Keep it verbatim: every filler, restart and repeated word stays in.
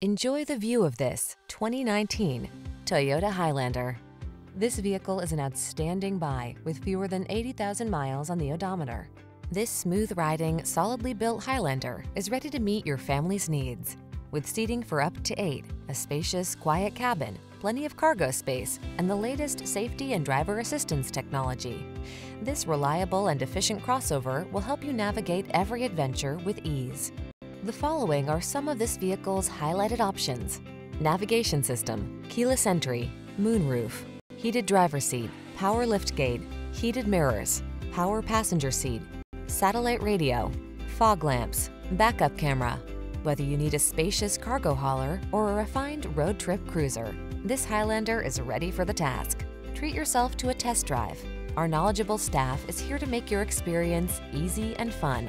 Enjoy the view of this twenty nineteen Toyota Highlander. This vehicle is an outstanding buy with fewer than eighty thousand miles on the odometer. This smooth-riding, solidly built Highlander is ready to meet your family's needs. With seating for up to eight, a spacious, quiet cabin, plenty of cargo space, and the latest safety and driver assistance technology, this reliable and efficient crossover will help you navigate every adventure with ease. The following are some of this vehicle's highlighted options: navigation system, keyless entry, moonroof, heated driver's seat, power liftgate, heated mirrors, power passenger seat, satellite radio, fog lamps, backup camera. Whether you need a spacious cargo hauler or a refined road trip cruiser, this Highlander is ready for the task. Treat yourself to a test drive. Our knowledgeable staff is here to make your experience easy and fun.